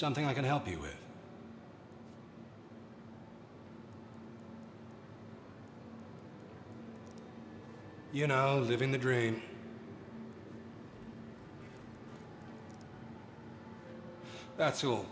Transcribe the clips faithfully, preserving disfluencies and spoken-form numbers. Something I can help you with. You know, living the dream. That's all.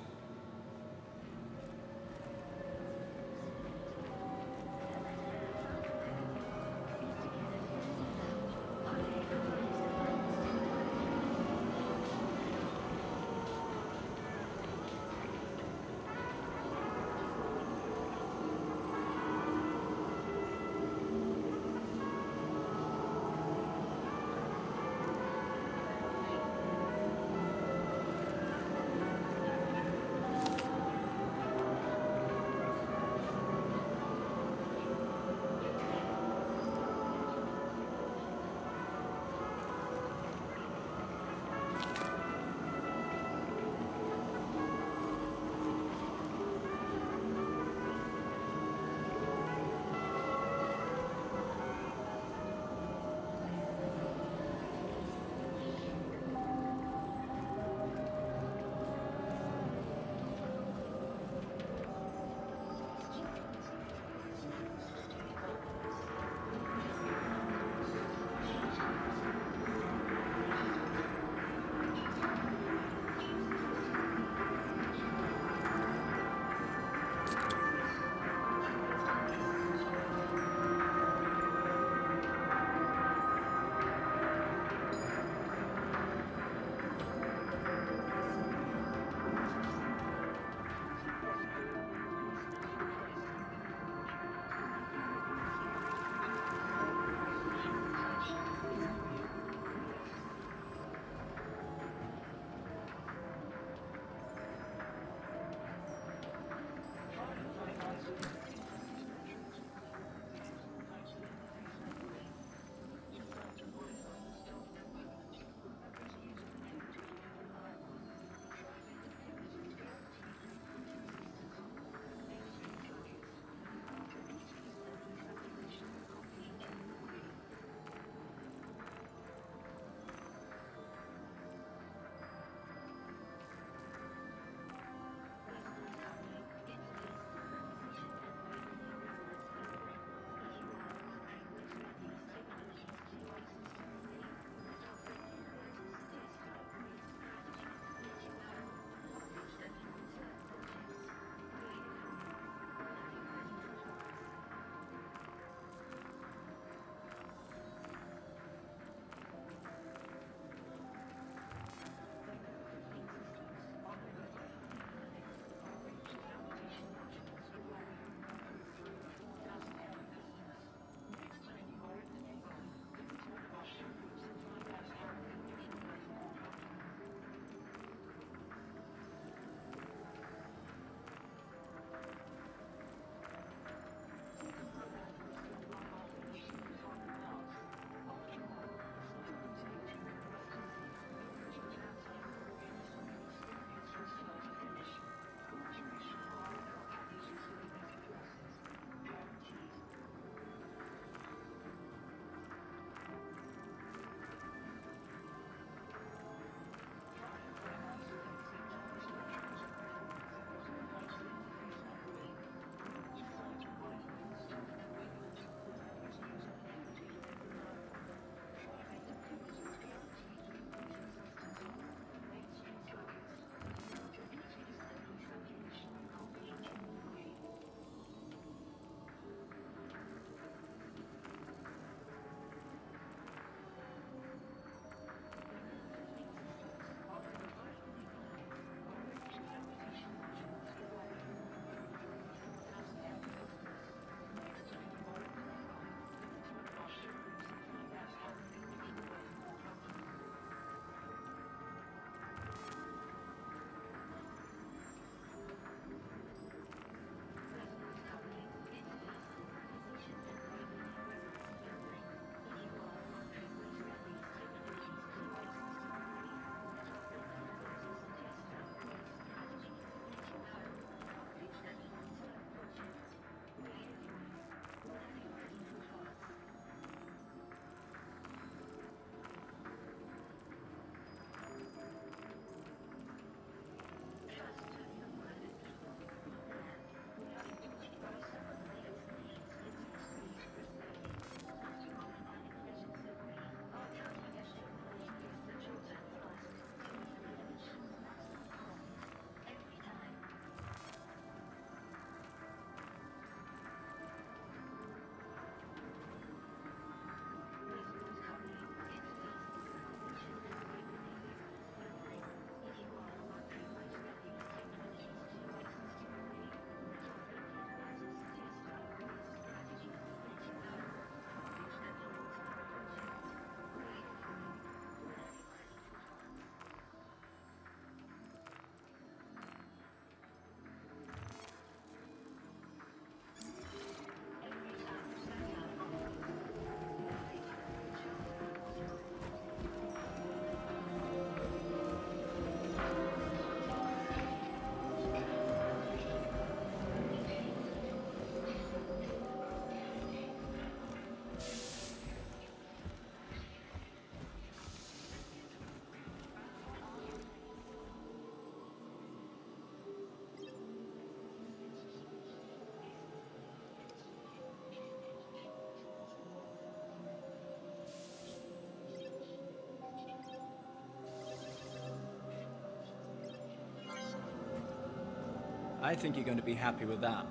I think you're going to be happy with that.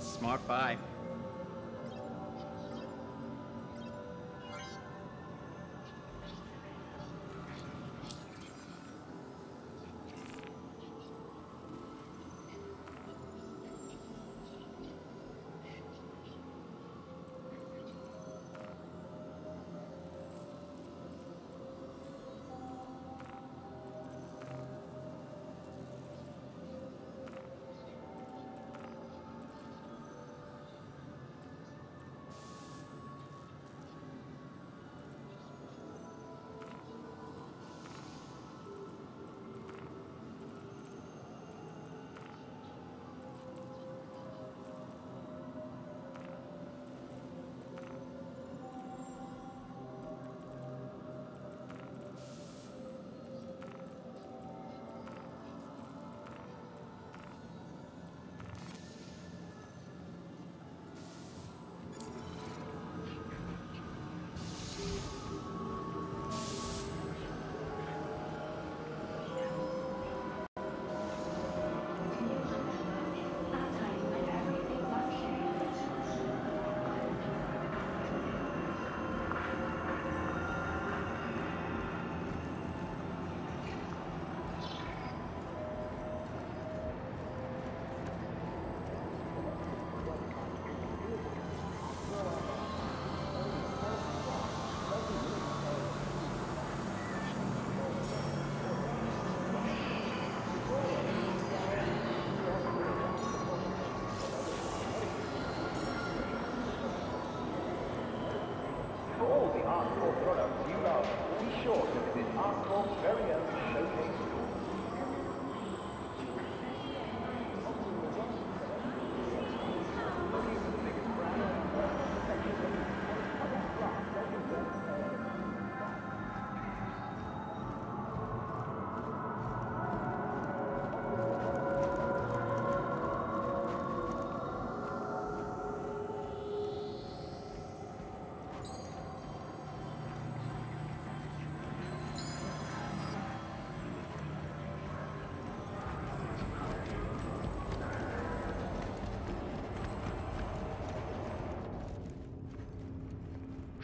Smart buy.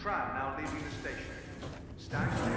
Tram now leaving the station. Stand clear.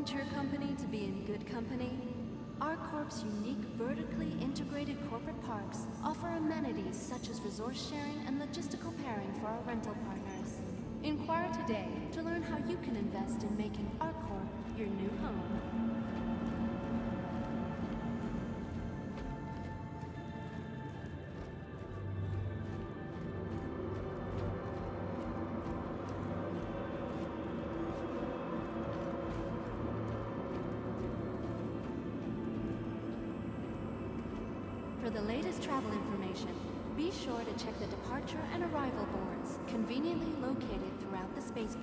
Want your company to be in good company? ArcCorp's unique vertically integrated corporate parks offer amenities such as resource sharing and logistical pairing for our rental partners. Inquire today to learn how you can invest in making ArcCorp your new home. For the latest travel information, be sure to check the departure and arrival boards, conveniently located throughout the spaceport.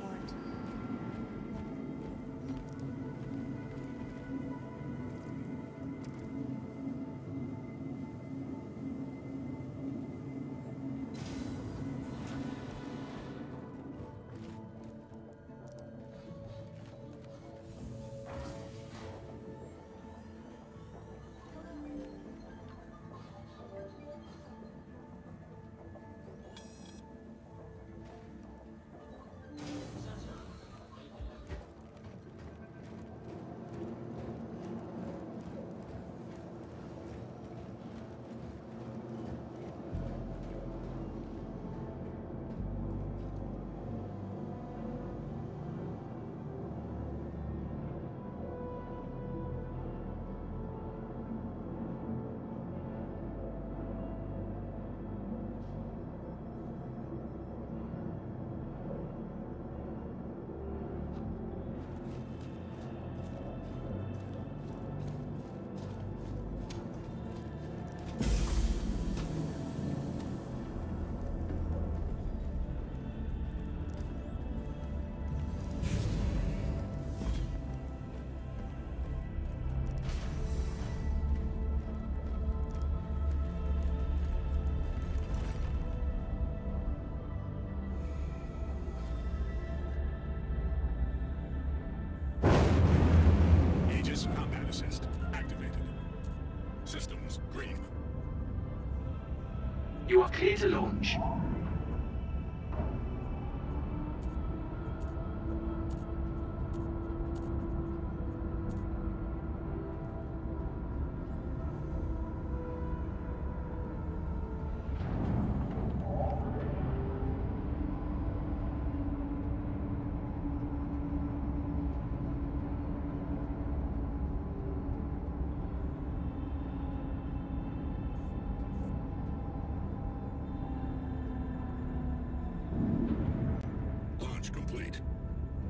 You are clear to launch.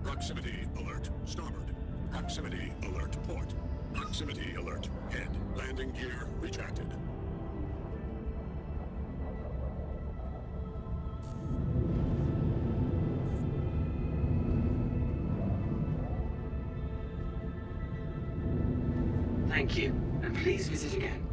Proximity alert, starboard. Proximity alert, port. Proximity alert, head. Landing gear retracted. Thank you, and please visit again.